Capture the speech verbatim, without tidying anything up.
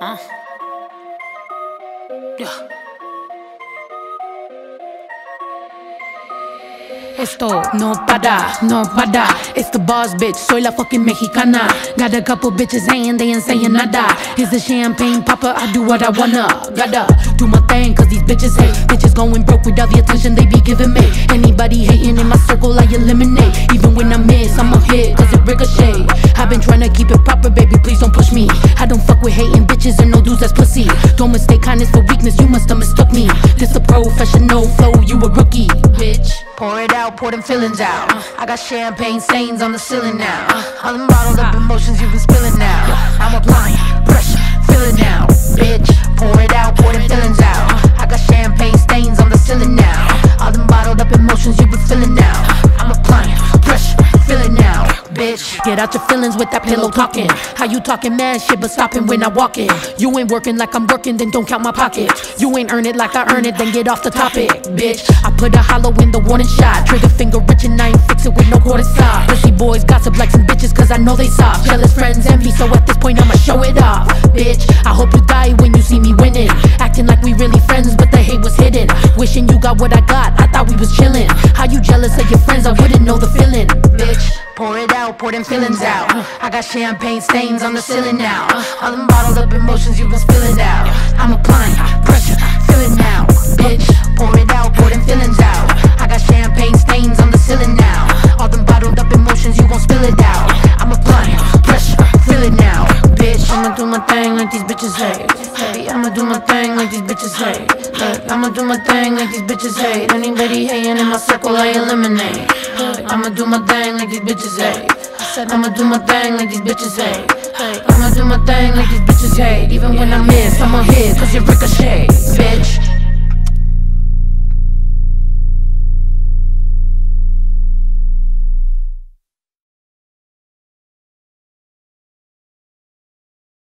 Huh? Yeah. Esto no para, no para. It's the boss, bitch, soy la fucking Mexicana. Got a couple bitches and they ain't saying nada. It's the champagne popper, I do what I wanna. Gotta do my thing cause these bitches hate. Bitches going broke with all the attention they be giving me. Anybody hating in my circle I eliminate. Even when I miss, I'ma hit cause it ricochet. I've been trying to keep it proper, baby, please don't push me. I don't fuck with hating bitches and no dudes that's pussy. Don't mistake kindness for weakness, you must have mistook me. This a professional flow, you a rookie, bitch. Pour it out, pour them feelings out. I got champagne stains on the ceiling now. All them bottled up emotions you've been spilling now. I'm applying pressure, feel it now, bitch. Pour it out, pour them feelings out. I got champagne stains on the ceiling now. All them bottled up emotions you've been feeling now. I'm applying pressure, feel it now, bitch. Get out your feelings with that pillow talking. How you talking mad shit but stopping when I walk in? You ain't working like I'm working, then don't count my pockets. You ain't earn it like I earn it, then get off the topic, bitch. I put a hollow in the warning shot. Trigger finger rich and I ain't fix it with no quarter side. Pussy boys gossip like some bitches cause I know they soft. Jealous friends envy, so at this point I'ma show it off, bitch. I hope you die when you see me winning. Acting like we really friends but the hate was hidden. Wishing you got what I got, I thought we was chillin'. How you jealous of your friends, I wouldn't know the feeling, bitch. Pour it out, pour them feelings out. I got champagne stains on the ceiling now. All them bottled up emotions you've been spilling out. I'm applying pressure, feel it now, bitch. Pour it out, pour them feelings out. I got champagne stains on the ceiling now. All them bottled up emotions you gon' spill it out. I'm applying pressure, feel it now, bitch. I'ma do my thing like these bitches hate. Hey, I'ma do my thing like these bitches hate. Look, I'ma do my thing like these bitches hate. Anybody hating in my circle I eliminate. I'ma do my thing like these bitches hate. I'ma do my thing like these bitches hate. I'ma do my thing like these bitches hate. Even when I miss, I'ma hit cause you ricochet.